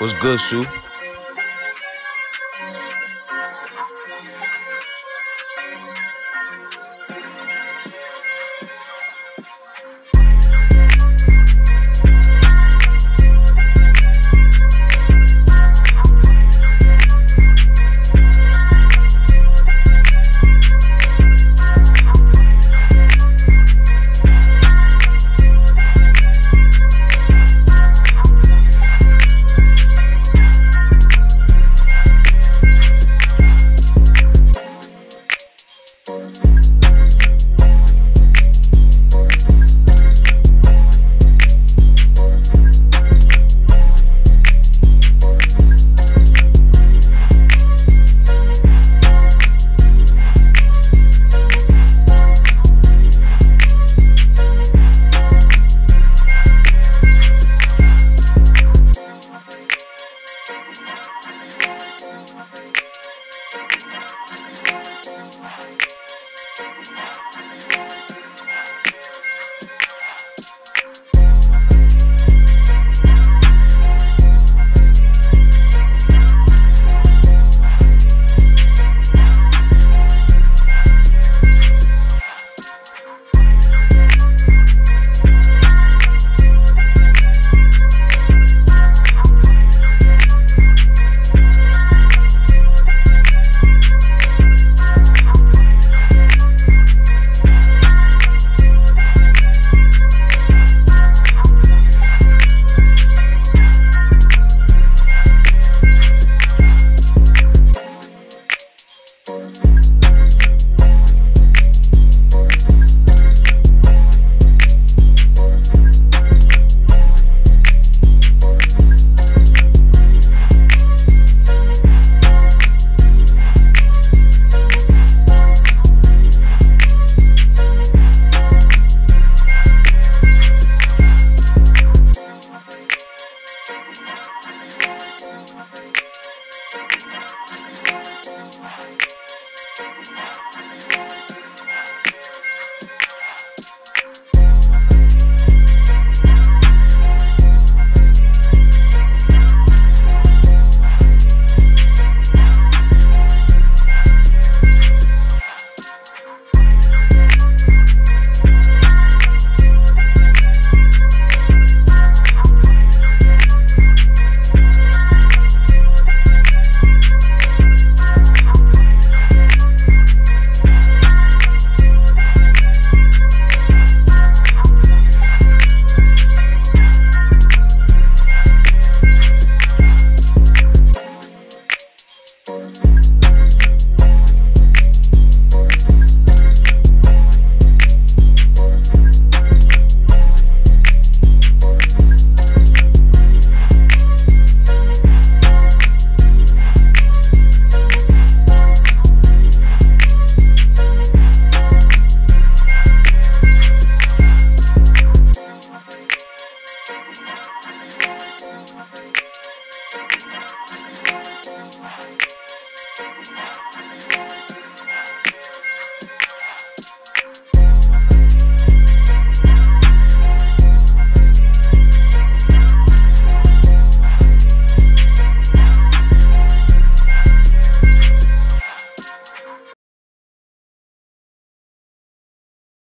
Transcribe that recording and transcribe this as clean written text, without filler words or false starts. What's good, Sue?